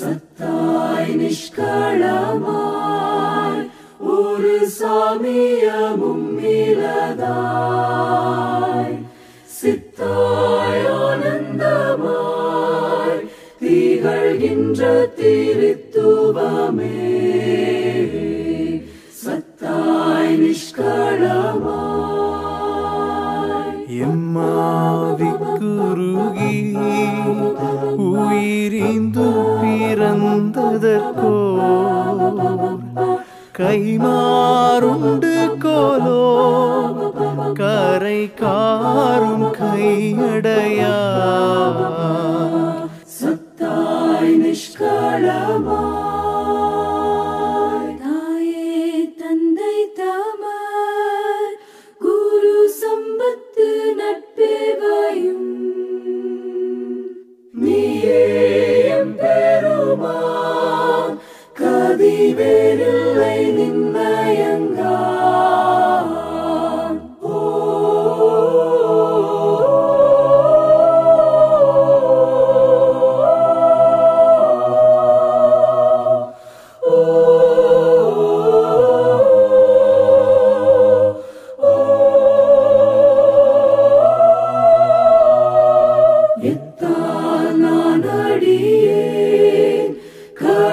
சத்தாய் நிஷ்கலமாய் ஒரு சாமியமும் இலதாய் சித்தாய் ஆனந்தமாய் திகழ்கின்ற திருத்துவமே சத்தாய் நிஷ்கலமாய் எம்மாவிக்குருகி உயிரிந்து பிறந்ததற்கோ கைமாறுண்டு கோலோ கரை காரும் கையடையா சத்தாய் நிஷ்கலமாய் தாயே தந்தை தாமார் குரு சம்பத்து நட்பேவையும் நீயே எம்பெருமான் கதி வெரில்லை